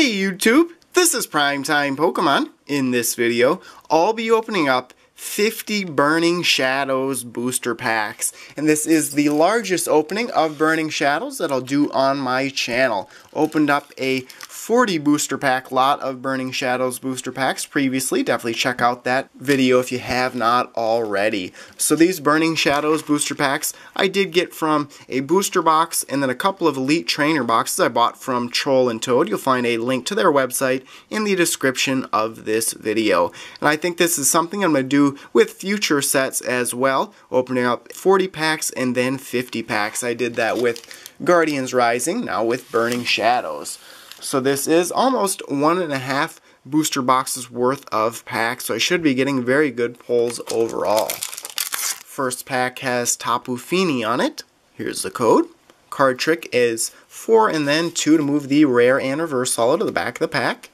Hey YouTube, this is Primetime Pokemon. In this video, I'll be opening up 50 Burning Shadows booster packs. And this is the largest opening of Burning Shadows that I'll do on my channel. Opened up a 40 booster pack lot of Burning Shadows booster packs previously. Definitely check out that video if you have not already. So these Burning Shadows booster packs I did get from a booster box and then a couple of Elite Trainer boxes I bought from Troll and Toad. You'll find a link to their website in the description of this video. And I think this is something I'm going to do with future sets as well, opening up 40 packs and then 50 packs. I did that with Guardians Rising, now with Burning Shadows. So this is almost 1.5 booster boxes worth of packs, so I should be getting very good pulls overall. First pack has Tapu Fini on it. Here's the code. Card trick is 4 and then 2 to move the rare and reverse holo to the back of the pack.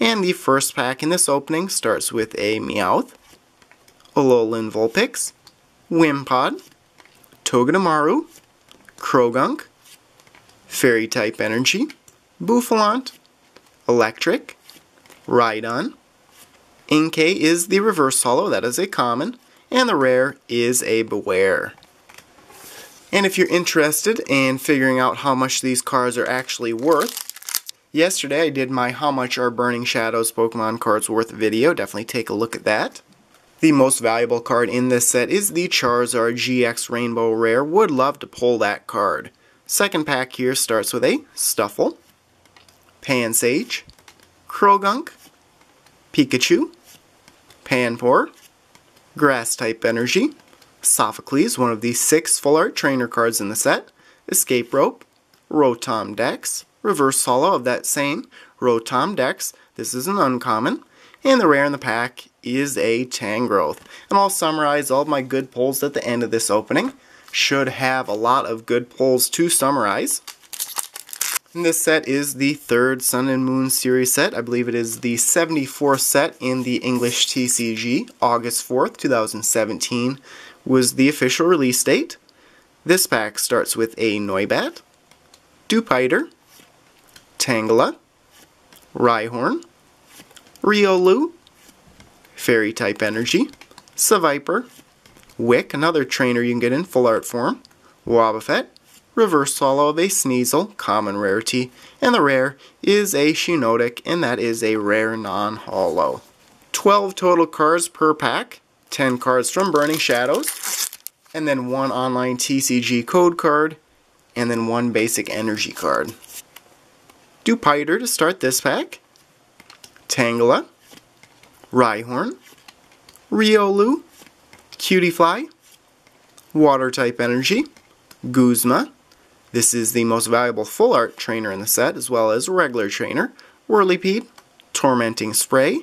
And the first pack in this opening starts with a Meowth, Alolan Vulpix, Wimpod, Togedemaru, Krogunk, Fairy-type Energy, Buffalant, Electric, Rhydon. Inkay is the reverse holo, that is a common, and the rare is a Beware. And if you're interested in figuring out how much these cards are actually worth, yesterday I did my How Much Are Burning Shadows Pokemon Cards Worth video. Definitely take a look at that. The most valuable card in this set is the Charizard GX Rainbow Rare. Would love to pull that card. Second pack here starts with a Stuffle, Pansage, Krogunk, Pikachu, Panpour, Grass-type Energy, Sophocles, one of the 6 full art trainer cards in the set, Escape Rope, Rotom Dex, reverse holo of that same Rotom Dex, this is an uncommon, and the rare in the pack is a Tangrowth. And I'll summarize all of my good pulls at the end of this opening. Should have a lot of good pulls to summarize. And this set is the 3rd Sun and Moon series set. I believe it is the 74th set in the English TCG. August 4th, 2017 was the official release date. This pack starts with a Noibat, Dewpider, Tangela, Rhyhorn, Riolu, Fairy-type Energy, Seviper, Wick, another trainer you can get in full art form, Wobbuffet, reverse holo of a Sneasel, common rarity, and the rare is a Shiinotic, and that is a rare non-holo. 12 total cards per pack, 10 cards from Burning Shadows, and then 1 online TCG code card, and then 1 basic energy card. Dewpider to start this pack, Tangela, Rhyhorn, Riolu, Cutiefly, Water-type Energy, Guzma, this is the most valuable full art trainer in the set, as well as regular trainer, Whirlipede, Tormenting Spray,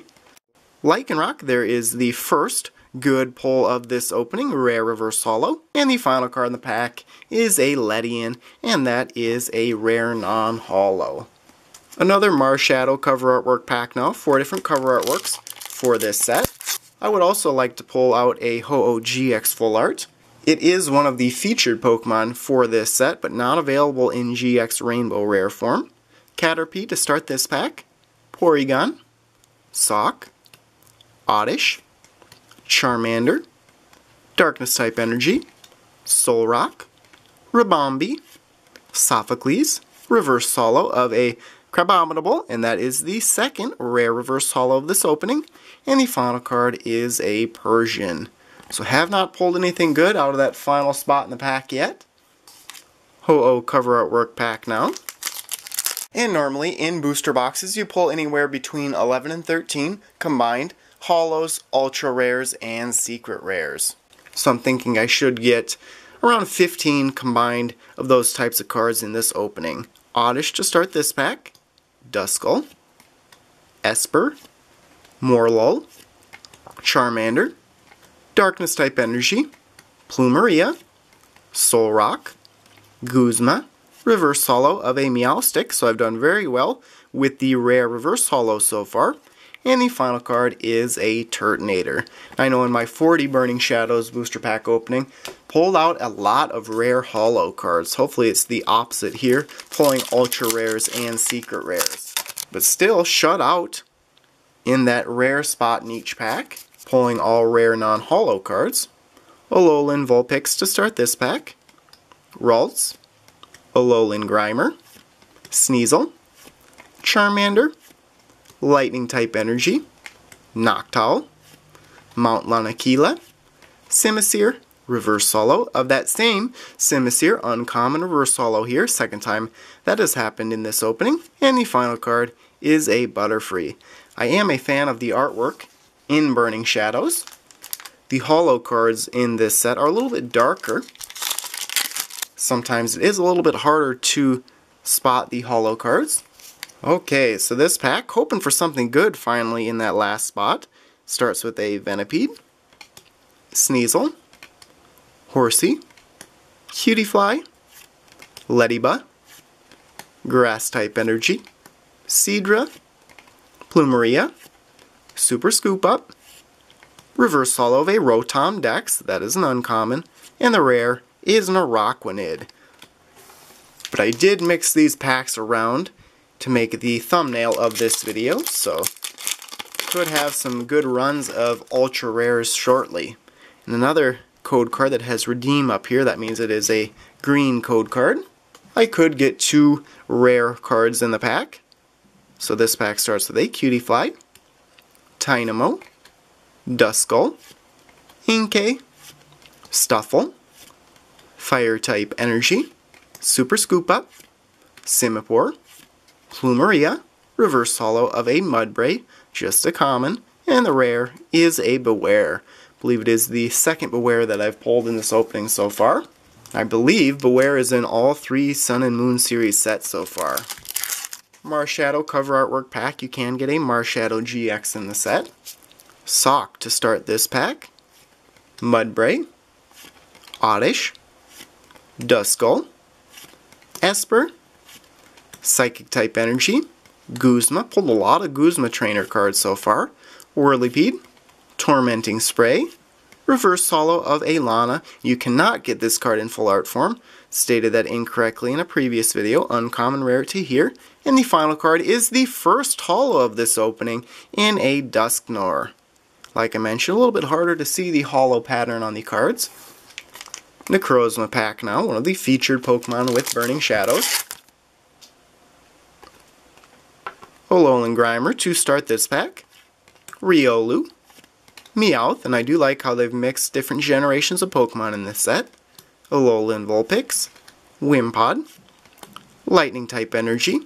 Lycanroc, there is the first good pull of this opening, rare reverse holo, and the final card in the pack is a Ledian, and that is a rare non-holo. Another Marshadow cover artwork pack now, 4 different cover artworks for this set. I would also like to pull out a Ho-Oh GX full art. It is one of the featured Pokemon for this set, but not available in GX Rainbow Rare form. Caterpie to start this pack, Porygon, Sawk, Oddish, Charmander, Darkness-type Energy, Solrock, Ribombee, Sophocles, reverse holo of a Crabominable, and that is the 2nd rare reverse holo of this opening, and the final card is a Persian. So have not pulled anything good out of that final spot in the pack yet. Ho-Oh cover artwork pack now. And normally in booster boxes you pull anywhere between 11 and 13 combined holos, ultra rares, and secret rares. So I'm thinking I should get around 15 combined of those types of cards in this opening. Oddish to start this pack, Duskull, Esper, Morlul, Charmander, Darkness-type Energy, Plumeria, Solrock, Guzma, reverse holo of a Meowstic, so I've done very well with the rare reverse holo so far, and the final card is a Turtonator. I know in my 40 Burning Shadows booster pack opening, pulled out a lot of rare holo cards. Hopefully it's the opposite here, pulling ultra rares and secret rares. but still shut out in that rare spot in each pack, pulling all rare non-holo cards. Alolan Vulpix to start this pack, Ralts, Alolan Grimer, Sneasel, Charmander, Lightning-type Energy, Noctowl, Mount Lanakila, Simisear, Reverse Solo of that same Simisear, uncommon Reverse Solo here, second time that has happened in this opening, and the final card is a Butterfree. I am a fan of the artwork in Burning Shadows. The holo cards in this set are a little bit darker. Sometimes it is a little bit harder to spot the holo cards. Okay, so this pack, hoping for something good finally in that last spot. Starts with a Venipede, Sneasel, Horsey, Cutiefly, Ledyba, Grass-type Energy, Seadra, Plumeria, Super Scoop Up, Reverse Holo of a Rotom Dex, that is an uncommon, and the rare is an Araquanid. But I did mix these packs around to make the thumbnail of this video, so could have some good runs of ultra rares shortly. And another code card that has redeem up here, that means it is a green code card. I could get two rare cards in the pack. So this pack starts with a Cutiefly, Tynamo, Duskull, Inkay, Stuffle, Fire-type Energy, Super Scoop Up, Simipour, Plumeria, Reverse Holo of a Mudbray, just a common, and the rare is a Beware. I believe it is the second Beware that I've pulled in this opening so far. I believe Beware is in all three Sun and Moon series sets so far. Marshadow cover artwork pack, you can get a Marshadow GX in the set. Sock to start this pack, Mudbray, Oddish, Duskull, Esper, Psychic-type Energy, Guzma, pulled a lot of Guzma trainer cards so far, Whirlipede, Tormenting Spray, Reverse Holo of Alana. You cannot get this card in full art form, stated that incorrectly in a previous video, uncommon rarity here, and the final card is the first holo of this opening in a Dusknoir. Like I mentioned, a little bit harder to see the holo pattern on the cards. Necrozma pack now, one of the featured Pokemon with Burning Shadows. Alolan Grimer to start this pack, Riolu, Meowth, and I do like how they've mixed different generations of Pokemon in this set, Alolan Vulpix, Wimpod, Lightning-type Energy,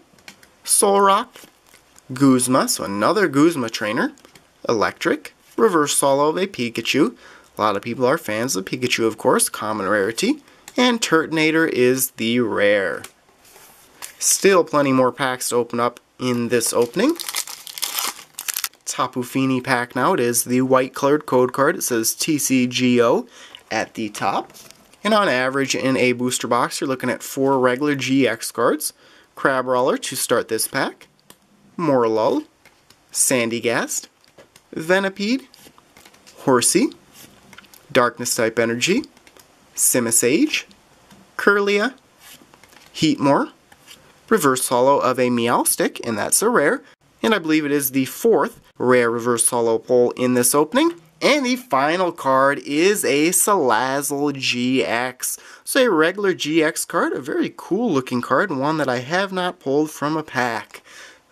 Solrock, Guzma, so another Guzma trainer, Electric, Reverse Holo of a Pikachu, a lot of people are fans of Pikachu of course, common rarity, and Turtonator is the rare. Still plenty more packs to open up in this opening. Tapu Fini pack now, it is the white colored code card, it says TCGO at the top, and on average in a booster box you're looking at 4 regular GX cards, Crabrawler to start this pack, Morlul, Sandygast, Venipede, Horsey, Darkness type Energy, Simisage, Kirlia, Heatmore, Reverse Holo of a Meowstic, and that's a rare. And I believe it is the 4th rare Reverse Holo pull in this opening. And the final card is a Salazzle GX. So a regular GX card, a very cool looking card, and one that I have not pulled from a pack.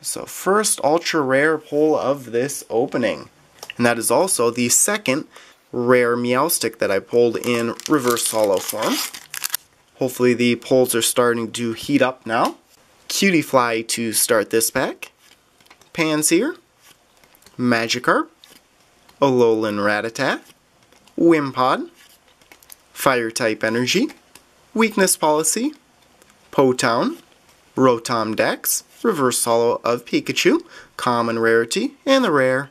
So first ultra rare pull of this opening. And that is also the second rare Meowstic that I pulled in Reverse Holo form. Hopefully the pulls are starting to heat up now. Cutiefly to start this pack, Pansear, Magikarp, Alolan Rattata, Wimpod, Fire-type Energy, Weakness Policy, Potown, Rotom Dex, Reverse Holo of Pikachu, common rarity, and the rare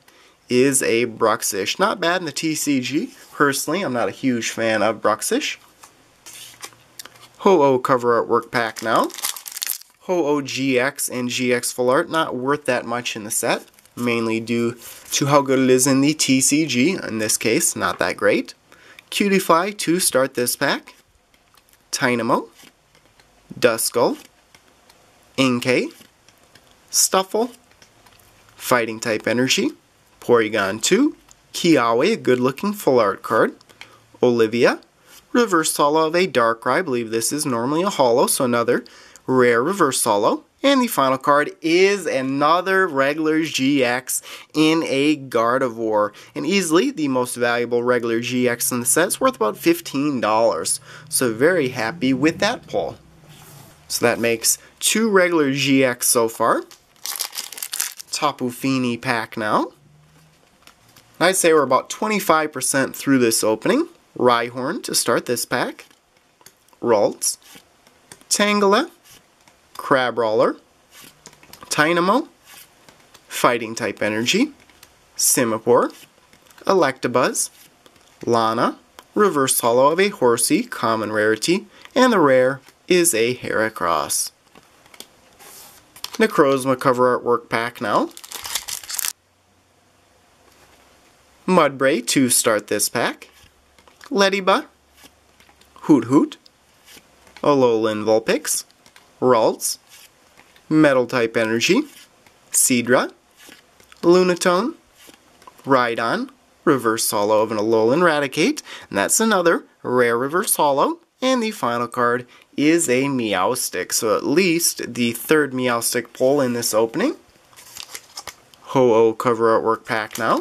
is a Bruxish. Not bad in the TCG. Personally, I'm not a huge fan of Bruxish. Ho-Oh cover artwork pack now. Ho-Oh GX and GX Full Art, not worth that much in the set, mainly due to how good it is in the TCG, in this case, not that great. Cutiefly to start this pack, Tynamo, Duskull, Inkay, Stuffle, Fighting type energy, Porygon 2, Kiawe, a good looking full art card, Olivia, reverse holo of a Darkrai, I believe this is normally a holo, so another rare reverse holo. And the final card is another regular GX in a Gardevoir, and easily the most valuable regular GX in the set. It's worth about $15, so very happy with that pull. So that makes two regular GX so far. Tapu Fini pack now. And I'd say we're about 25% through this opening. Rhyhorn to start this pack, Ralts, Tangela, Crabrawler, Tynamo, Fighting type energy, Simipour, Electabuzz, Lana, reverse holo of a Horsey, common rarity, and the rare is a Heracross. Necrozma cover artwork pack now. Mudbray to start this pack, Ledyba, Hoot Hoot, Alolan Vulpix, Ralts, Metal type energy, Seadra, Lunatone, Rhydon, reverse holo of an Alolan Raticate, and that's another rare reverse holo. And the final card is a Meowstic, so at least the third Meowstic pull in this opening. Ho-Oh cover artwork pack now.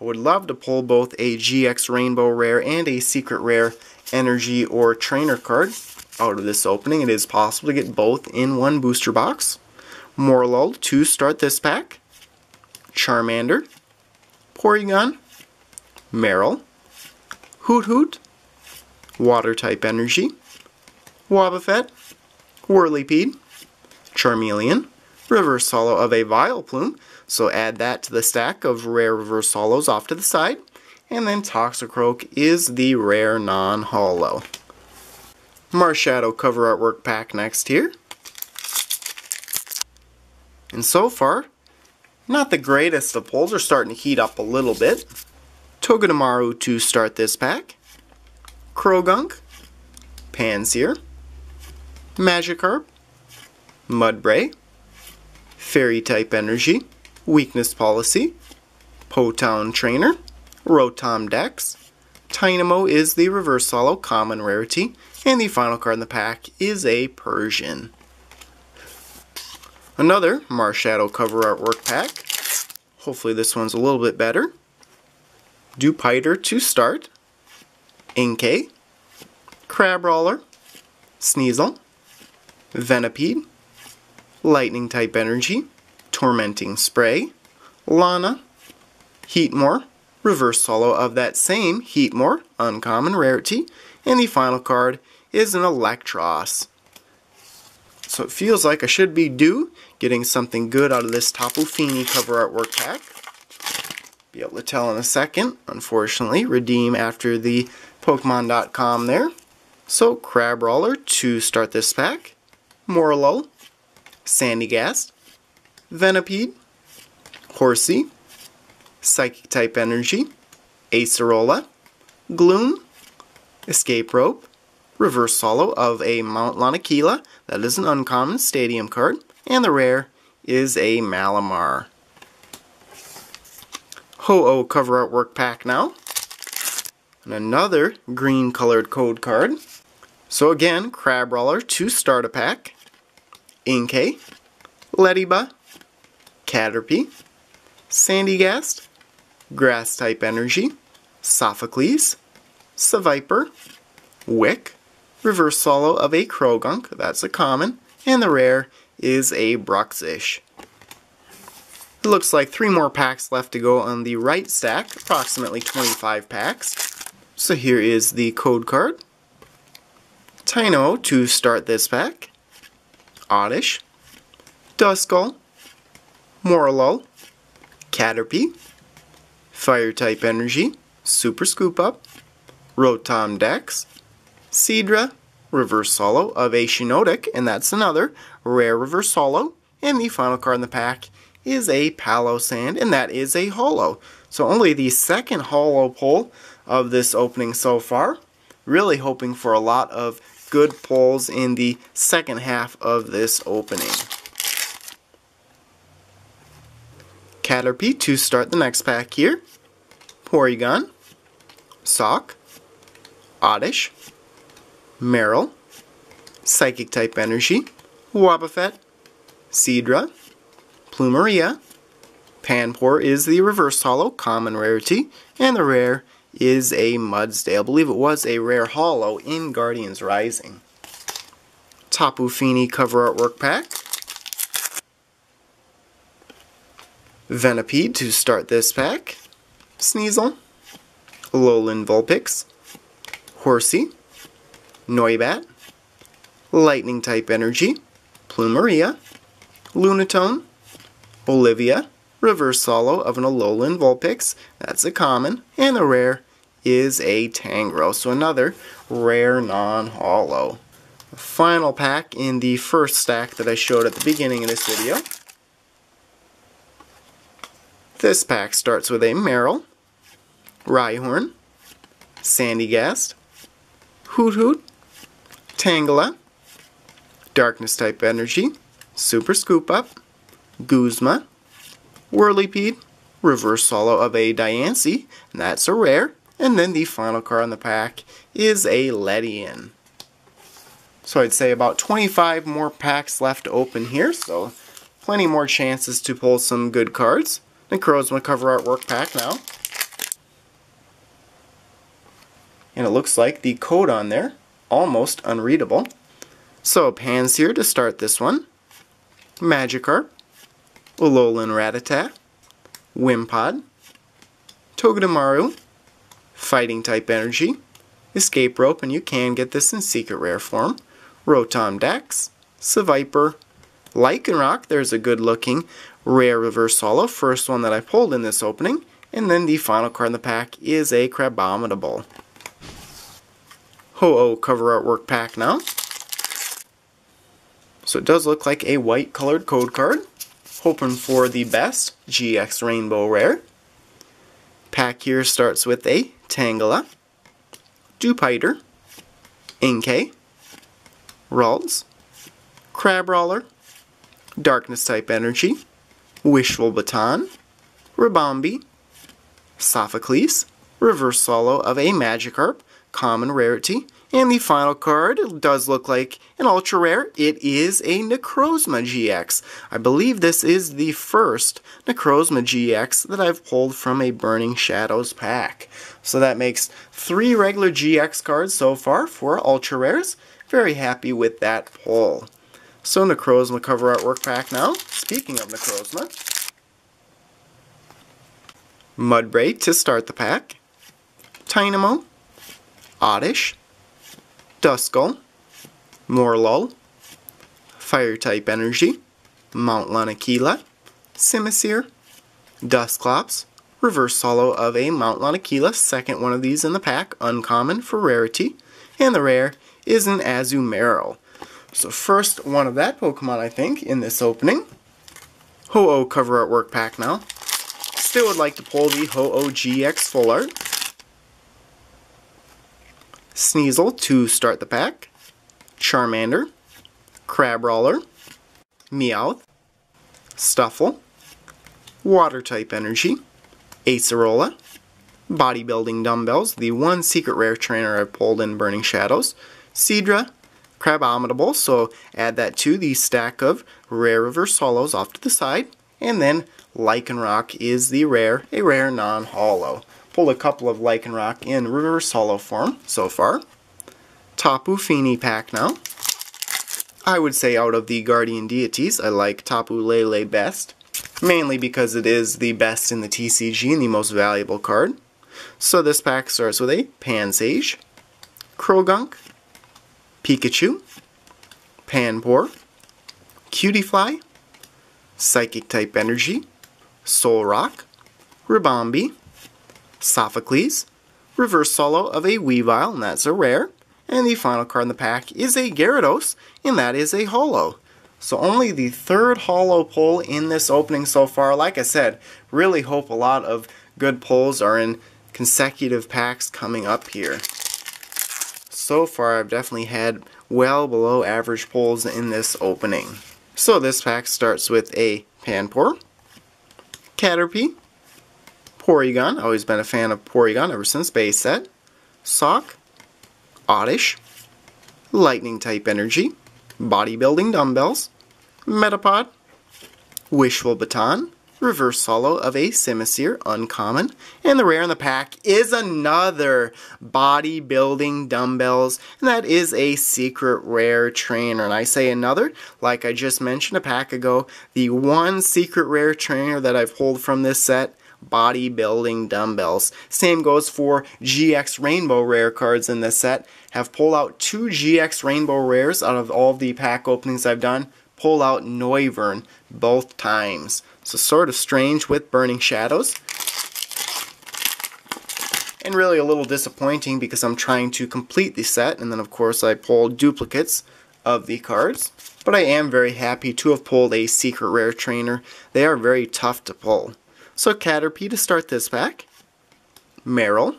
I would love to pull both a GX Rainbow Rare and a Secret Rare Energy or Trainer card out of this opening. It is possible to get both in one booster box. Morlul to start this pack. Charmander, Porygon, Meryl, Hoot Hoot, Water type energy, Wobbuffet, Whirlipede, Charmeleon, reverse holo of a Vileplume, so add that to the stack of rare reverse holos off to the side, and then Toxicroak is the rare non-holo. Marshadow cover artwork pack next here, and so far, not the greatest of pulls, are starting to heat up a little bit. Togedemaru to start this pack, Krogunk, Pansear, Magikarp, Mudbray, Fairy type energy, Weakness Policy, Potown Trainer, Rotom Dex, Tynamo is the reverse holo, common rarity, and the final card in the pack is a Persian. Another Marshadow cover artwork pack. Hopefully this one's a little bit better. Dewpider to start, Inkay, Crabrawler, Sneasel, Venipede, Lightning type energy, Tormenting Spray, Lana, Heatmore, reverse holo of that same Heatmore, uncommon rarity, and the final card is an Electros. So it feels like I should be due getting something good out of this Tapu Fini cover artwork pack. Be able to tell in a second, unfortunately. Redeem after the Pokemon.com there. So Crabrawler to start this pack, Morlul, Sandygast, Venipede, Horsey, Psychic-type energy, Acerola, Gloom, Escape Rope, reverse holo of a Mount Lanakila, that is an uncommon stadium card, and the rare is a Malamar. Ho-Oh cover artwork pack now, and another green colored code card. So again, Crabrawler to start a pack, Inkay, Ledyba, Caterpie, Sandygast, Grass type energy, Sophocles, Seviper, Wick, reverse holo of a Krogunk, that's a common, and the rare is a Bruxish. It looks like three more packs left to go on the right stack, approximately 25 packs. So here is the code card. Tynamo to start this pack, Oddish, Duskull, Morlul, Caterpie, Fire-type energy, Super Scoop Up, Rotom Dex, Seadra, reverse holo of a Shiinotic, and that's another rare reverse holo, and the final card in the pack is a Palosand, and that is a holo. So only the second holo pull of this opening so far. Really hoping for a lot of good pulls in the second half of this opening. Caterpie to start the next pack here. Porygon, Sock, Oddish, Meryl, Psychic-type Energy, Wobbuffet, Seadra, Plumeria. Panpour is the reverse holo, common rarity, and the rare is a Mudsdale. I believe it was a rare holo in Guardians Rising. Tapu Fini cover artwork pack. Venipede to start this pack. Sneasel, Alolan Vulpix, Horsey, Noibat, Lightning-type Energy, Plumeria, Lunatone, Olivia, reverse holo of an Alolan Vulpix, that's a common, and the rare is a Tangro, so another rare non-holo. Final pack in the first stack that I showed at the beginning of this video. This pack starts with a Meryl, Rhyhorn, Sandygast, Hoot Hoot, Tangela, Darkness-type Energy, Super Scoop Up, Guzma, Whirlipede, reverse holo of a Diancie, and that's a rare. And then the final card in the pack is a Ledian. So I'd say about 25 more packs left open here, so plenty more chances to pull some good cards. Necrozma cover artwork pack now. And it looks like the code on there, almost unreadable. So Pansear to start this one, Magikarp, Alolan Rattata, Wimpod, Togedemaru, Fighting-type Energy, Escape Rope, and you can get this in Secret Rare form, Rotom Dex, Seviper, Lycanroc, there's a good-looking rare reverse holo, first one that I pulled in this opening, and then the final card in the pack is a Crabominable. Ho-Oh cover artwork pack now. So it does look like a white colored code card. Hoping for the best, GX Rainbow Rare. Pack here starts with a Tangela, Dewpider, Inkay, Ralts, Crabrawler, Darkness-type Energy, Wishful Baton, Ribombee, Sophocles, reverse holo of a Magikarp, common rarity. And the final card does look like an ultra rare. It is a Necrozma GX. I believe this is the first Necrozma GX that I've pulled from a Burning Shadows pack. So that makes 3 regular GX cards so far for ultra rares. Very happy with that pull. So Necrozma cover artwork pack now. Speaking of Necrozma, Mudbray to start the pack, Tynamo, Oddish, Duskull, Morlul, Fire-type Energy, Mount Lanakila, Simisear, Dusclops, reverse holo of a Mount Lanakila, second one of these in the pack, uncommon for rarity, and the rare is an Azumarill. So first one of that Pokemon, I think, in this opening. Ho-Oh cover artwork pack now. Still would like to pull the Ho-Oh GX full art. Sneasel to start the pack, Charmander, Crabrawler, Meowth, Stuffle, Water-type Energy, Acerola, Bodybuilding Dumbbells, the one secret rare trainer I pulled in Burning Shadows, Seadra, Crabominable, so add that to the stack of rare reverse holos off to the side, and then Lycanroc is the rare, a rare non-holo. Pulled a couple of Lycanroc in reverse holo form so far. Tapu Fini pack now. I would say out of the Guardian Deities, I like Tapu Lele best, mainly because it is the best in the TCG and the most valuable card. So this pack starts with a Pansage, Krogunk, Pikachu, Panpour, Cutiefly, Psychic-type Energy, Solrock, Ribombee, Sophocles, reverse holo of a Weavile, and that's a rare. And the final card in the pack is a Gyarados, and that is a holo. So only the third holo pull in this opening so far. Like I said, really hope a lot of good pulls are in consecutive packs coming up here. So far I've definitely had well below average pulls in this opening. So this pack starts with a Panpour, Caterpie, Porygon, always been a fan of Porygon ever since base set, Sock, Oddish, Lightning-type Energy, Bodybuilding Dumbbells, Metapod, Wishful Baton, Reverse Solo of a Simisear, uncommon, and the rare in the pack is another Bodybuilding Dumbbells, and that is a secret rare trainer. And I say another, like I just mentioned a pack ago, the one secret rare trainer that I've pulled from this set, Bodybuilding Dumbbells. Same goes for GX Rainbow rare cards in this set. Have pulled out two GX Rainbow rares out of all the pack openings I've done. Pull out Noivern both times. So sort of strange with Burning Shadows. And really a little disappointing because I'm trying to complete the set, and then of course I pulled duplicates of the cards. But I am very happy to have pulled a secret rare trainer. They are very tough to pull. So Caterpie to start this pack, Meryl,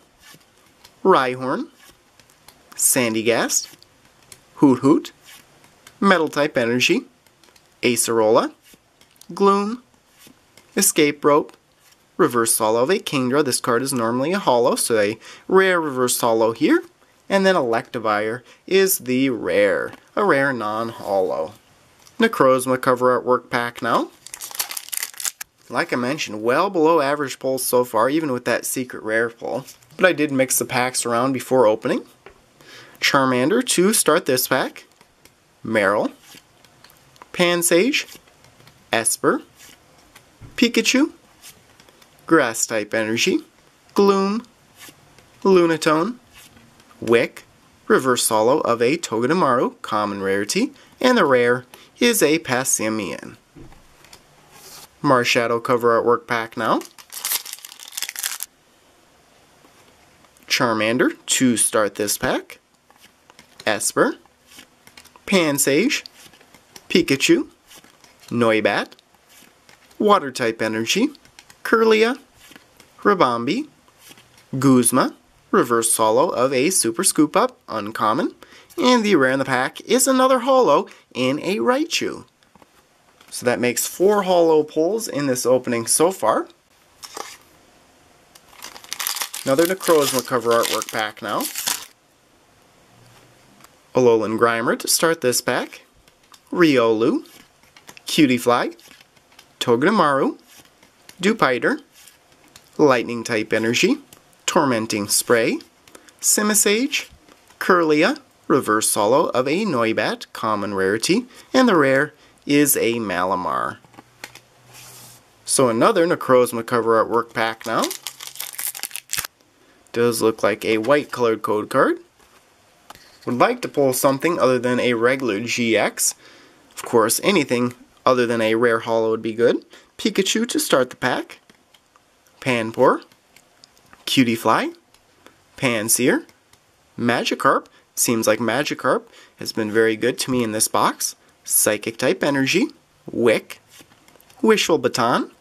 Rhyhorn, Sandygast, Hoot Hoot, Metal-type Energy, Acerola, Gloom, Escape Rope, Reverse Holo of a Kingdra. This card is normally a holo, so a rare Reverse Holo here. And then Electivire is the rare, a rare non-holo. Necrozma cover artwork pack now. Like I mentioned, well below average pulls so far, even with that secret rare pull. But I did mix the packs around before opening. Charmander to start this pack, Meryl, Pansage, Esper, Pikachu, Grass-type Energy, Gloom, Lunatone, Wick, Reverse Holo of a Togedemaru, common rarity, and the rare is a Passimian. Marshadow cover artwork pack now. Charmander to start this pack, Esper, Pansage, Pikachu, Noibat, Water-type Energy, Kirlia, Ribombee, Guzma, Reverse Holo of a Super Scoop Up, uncommon, and the rare in the pack is another holo in a Raichu. So that makes four holo pulls in this opening so far. Another Necrozma cover artwork pack now. Alolan Grimer to start this pack, Riolu, Cutiefly, Togedemaru, Dewpider, Lightning-type Energy, Tormenting Spray, Simisage, Kirlia, Reverse Holo of a Noibat, common rarity, and the rare is a Malamar. So another Necrozma cover artwork pack now. Does look like a white colored code card. Would like to pull something other than a regular GX. Of course, anything other than a rare holo would be good. Pikachu to start the pack, Panpour, Cutiefly, Pansear, Magikarp. Seems like Magikarp has been very good to me in this box. Psychic-type Energy, Wick, Wishful Baton,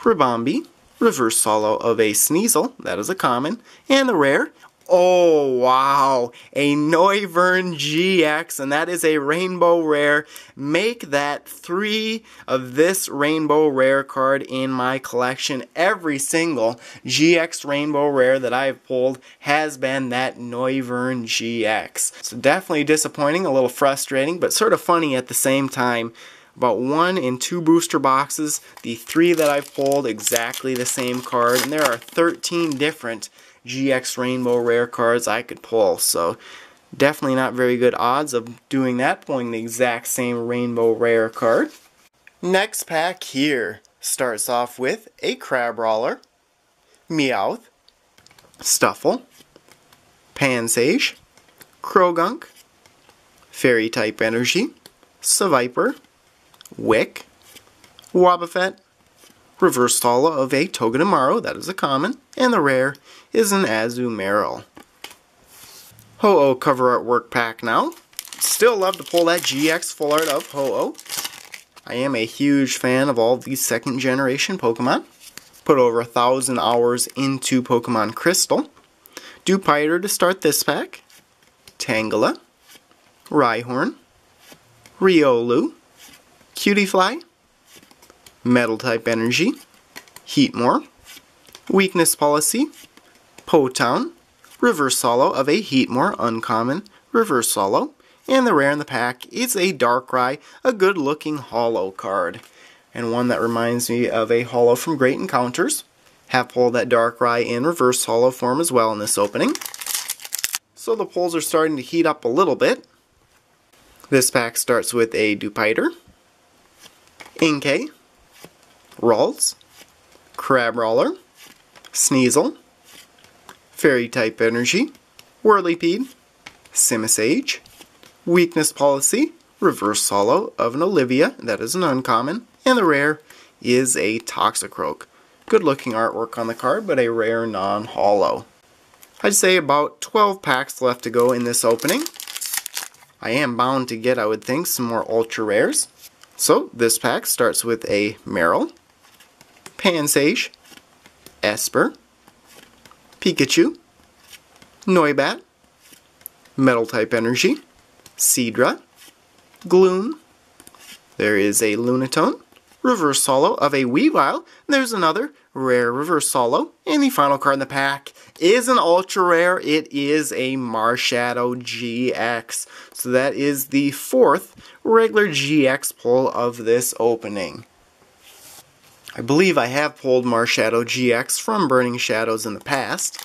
Ribombee, Reverse Holo of a Sneasel, that is a common, and the rare, oh wow, a Noivern GX, and that is a Rainbow Rare. Make that three of this Rainbow Rare card in my collection. Every single GX Rainbow Rare that I have pulled has been that Noivern GX. So definitely disappointing, a little frustrating, but sort of funny at the same time. About one in two booster boxes, the three that I've pulled exactly the same card, and there are 13 different GX Rainbow Rare cards I could pull, so definitely not very good odds of doing that, pulling the exact same Rainbow Rare card. Next pack here starts off with a Crabrawler, Meowth, Stuffle, Pansage, Krogunk, Fairy-type Energy, Seviper, Wick, Wobbuffet, Reverse Holo of a Togedemaru, that is a common, and the rare is an Azumarill. Ho-Oh cover artwork pack now. Still love to pull that GX full art of Ho-Oh. I am a huge fan of all these second generation Pokemon. Put over 1,000 hours into Pokemon Crystal. Dewpider to start this pack, Tangela, Rhyhorn, Riolu, Cutiefly, Metal-type Energy, Heatmore, Weakness Policy, Potown, Reverse Holo of a Heatmore Uncommon, Reverse Holo, and the rare in the pack is a Darkrai, a good looking holo card, and one that reminds me of a holo from Great Encounters. Have pulled that Darkrai in Reverse Holo form as well in this opening. So the pulls are starting to heat up a little bit. This pack starts with a Dewpider, Inkay, Ralts, Crabrawler, Sneasel, Fairy-type Energy, Whirlipede, Simisage, Weakness Policy, Reverse Holo of an Olivia, that is an uncommon, and the rare is a Toxicroak. Good looking artwork on the card, but a rare non-holo. I'd say about 12 packs left to go in this opening. I am bound to get, I would think, some more ultra rares. So this pack starts with a Meryl, Pansage, Esper, Pikachu, Noibat, Metal-type Energy, Seadra, Gloom, there is a Lunatone, Reverse Holo of a Weavile, there's another rare Reverse Holo, and the final card in the pack is an ultra rare. It is a Marshadow GX. So that is the fourth regular GX pull of this opening. I believe I have pulled Marshadow GX from Burning Shadows in the past.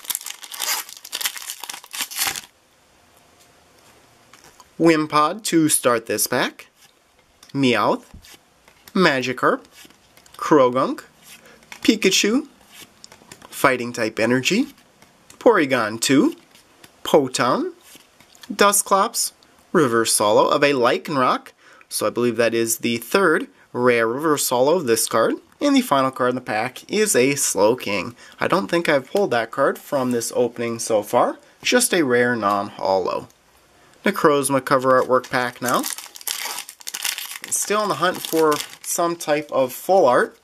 Wimpod to start this pack, Meowth, Magikarp, Krogunk, Pikachu, Fighting-type Energy, Porygon 2, Potown, Dusclops, Reverse Holo of a Lycanroc, so I believe that is the third rare Reverse Holo of this card, and the final card in the pack is a Slowking. I don't think I've pulled that card from this opening so far, just a rare non-holo. Necrozma cover artwork pack now. Still on the hunt for some type of full art,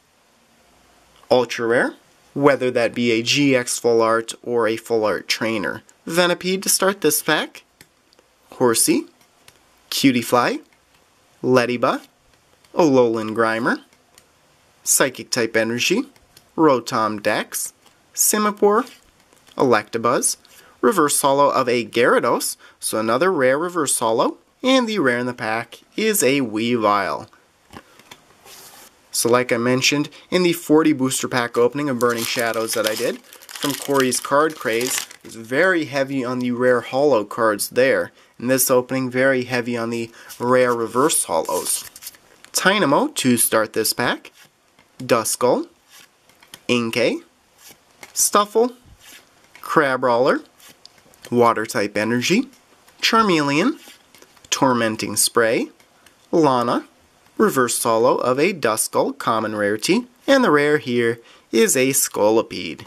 ultra rare, whether that be a GX full art or a full art trainer. Venipede to start this pack, Horsey, Cutiefly, Ledyba, Alolan Grimer, Psychic type Energy, Rotom Dex, Simipour, Electabuzz, Reverse Holo of a Gyarados, so another rare Reverse Holo, and the rare in the pack is a Weavile. So like I mentioned in the 40 booster pack opening of Burning Shadows that I did from Cory's Card Craze, it was very heavy on the rare holo cards there. In this opening, very heavy on the rare reverse holos. Tynamo to start this pack, Duskull, Inkay, Stuffle, Crabrawler, Water-type Energy, Charmeleon, Tormenting Spray, Lana, Reverse Holo of a Duskull, common rarity, and the rare here is a Scolipede.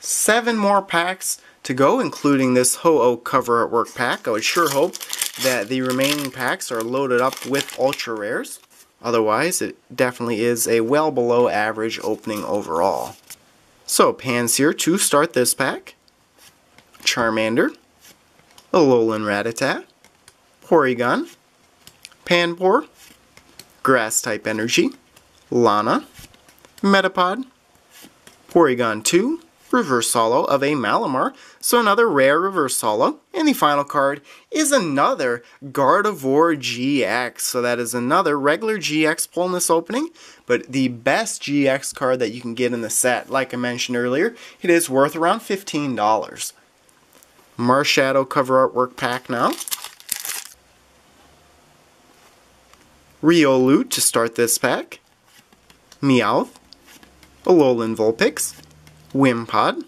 7 more packs to go, including this Ho-Oh cover artwork pack. I would sure hope that the remaining packs are loaded up with ultra rares. Otherwise, it definitely is a well below average opening overall. So, Pansear to start this pack, Charmander, Alolan Rattata, Porygon, Panpour, Grass-type Energy, Lana, Metapod, Porygon 2, Reverse Holo of a Malamar, so another rare Reverse Holo, and the final card is another Gardevoir GX, so that is another regular GX pull in this opening, but the best GX card that you can get in the set. Like I mentioned earlier, it is worth around $15. Marshadow cover artwork pack now. Riolu to start this pack, Meowth, Alolan Vulpix, Wimpod,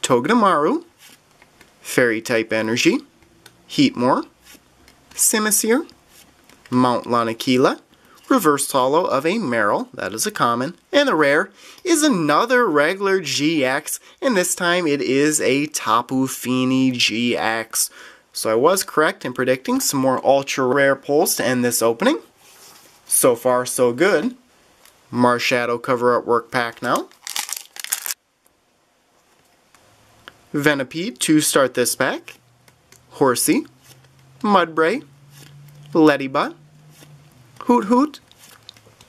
Togedemaru, Fairy-type Energy, Heatmore, Simisear, Mount Lanakila, Reverse Holo of a Meryl, that is a common, and the rare is another regular GX, and this time it is a Tapu Fini GX. So I was correct in predicting some more ultra rare pulls to end this opening. So far, so good. Marshadow cover artwork pack now. Venipede to start this pack, Horsey, Mudbray, Ledyba, Hoot Hoot,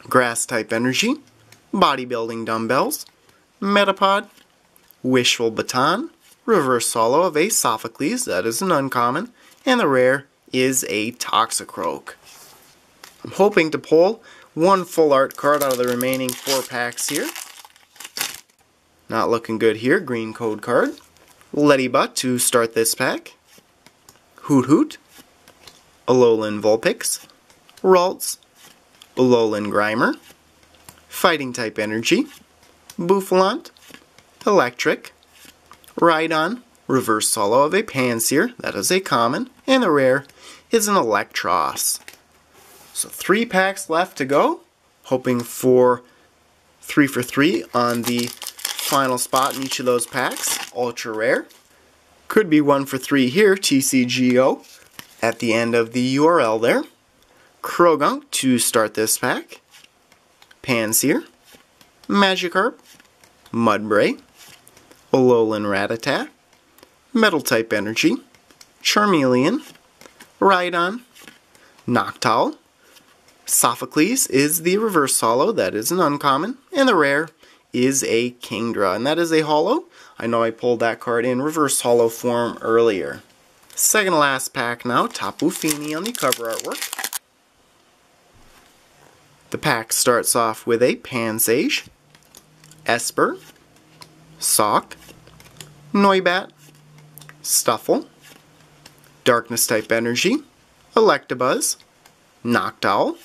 Grass type Energy, Bodybuilding Dumbbells, Metapod, Wishful Baton, Reverse Hollow of a Sophocles, that is an uncommon, and the rare is a Toxicroak. I'm hoping to pull one full art card out of the remaining 4 packs here. Not looking good here, green code card. Ledybutt to start this pack. Hoot Hoot, Alolan Vulpix, Ralts, Alolan Grimer, Fighting-type Energy, Buffalant, Electric, Rhydon, Reverse Hollow of a Panseer, that is a common, and the rare is an Electros. So 3 packs left to go, hoping for 3 for 3 on the final spot in each of those packs, ultra rare. Could be 1 for 3 here, TCGO, at the end of the URL there. Krogunk to start this pack, Panseer, Magikarp, Mudbray, Alolan Rattata, Metal-type Energy, Charmeleon, Rhydon, Noctowl, Sophocles is the reverse holo, that is an uncommon, and the rare is a Kingdra, and that is a holo. I know I pulled that card in reverse holo form earlier. Second to last pack now, Tapu Fini on the cover artwork. The pack starts off with a Pansage, Esper, Sawk, Noibat, Stuffle, Darkness-type Energy, Electabuzz, Noctowl,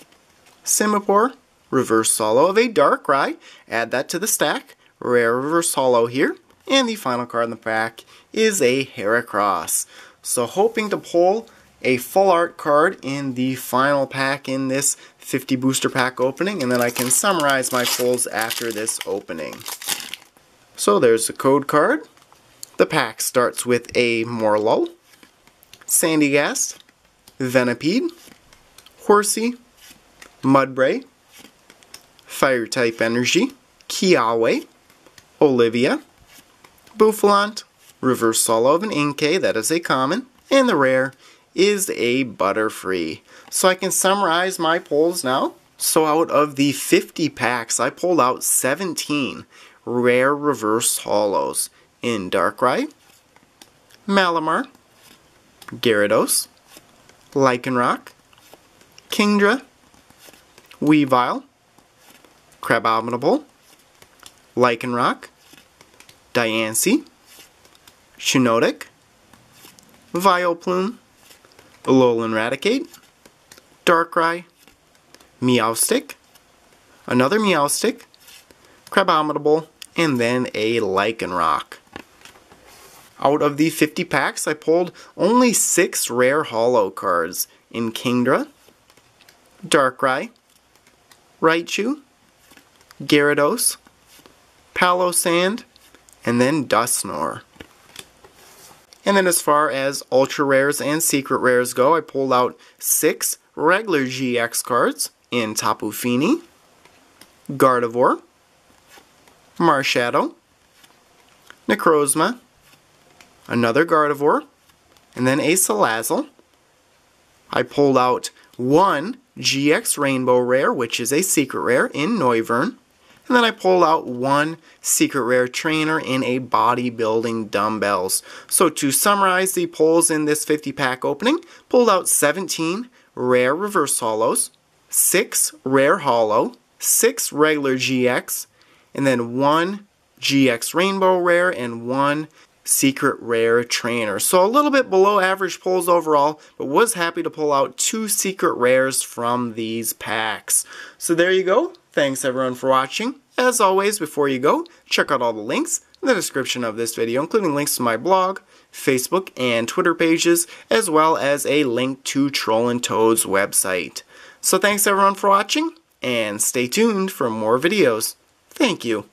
Simipour, Reverse Holo of a Darkrai, add that to the stack, rare Reverse Holo here, and the final card in the pack is a Heracross. So hoping to pull a full art card in the final pack in this 50 booster pack opening, and then I can summarize my pulls after this opening. So there's the code card. The pack starts with a Morlow, Sandygast, Venipede, Horsey, Mudbray, Fire-type Energy, Kiawe, Olivia, Buffalant, Reverse Holo of an Inkay, that is a common, and the rare is a Butterfree. So I can summarize my pulls now. So out of the 50 packs, I pulled out 17 rare reverse holos in Darkrai, Malamar, Gyarados, Lycanroc, Kingdra, Weavile, Crabominable, Lycanroc, Diancie, Shiinotic, Vileplume, Alolan Raticate, Darkrai, Meowstic, another Meowstic, Crabominable, and then a Lycanroc. Out of the 50 packs, I pulled only 6 rare holo cards in Kingdra, Darkrai, Raichu, Gyarados, Palosand, and then Dusknoir. And then as far as ultra rares and secret rares go, I pulled out 6 regular GX cards in Tapu Fini, Gardevoir, Marshadow, Necrozma, another Gardevoir, and then a Salazzle. I pulled out 1 GX Rainbow Rare, which is a secret rare, in Noivern. And then I pulled out 1 secret rare trainer in a bodybuilding dumbbells. So to summarize the pulls in this 50 pack opening, pulled out 17 rare reverse holos, 6 rare holo, 6 regular GX, and then 1 GX rainbow rare and 1 secret rare trainer. So a little bit below average pulls overall, but was happy to pull out 2 secret rares from these packs. So there you go. Thanks everyone for watching. As always, before you go, check out all the links in the description of this video, including links to my blog, Facebook, and Twitter pages, as well as a link to Troll and Toad's website. So thanks everyone for watching, and stay tuned for more videos. Thank you.